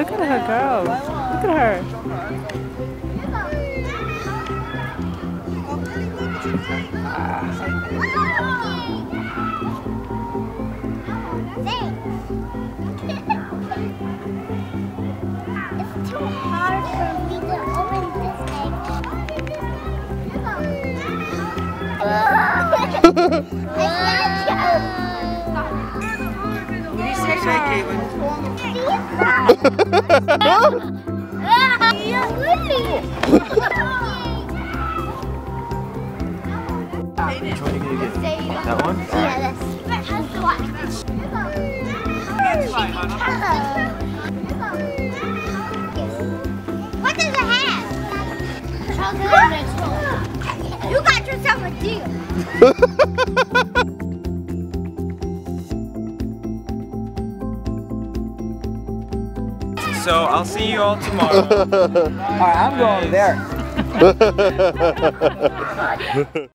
Look at her go. Look at her. It's too hard for me to open this egg. Which one are you going to get? That one? Yeah, that's the one. What does it have? Chocolate. You got yourself a deal. So I'll see you all tomorrow. All right, I'm going there.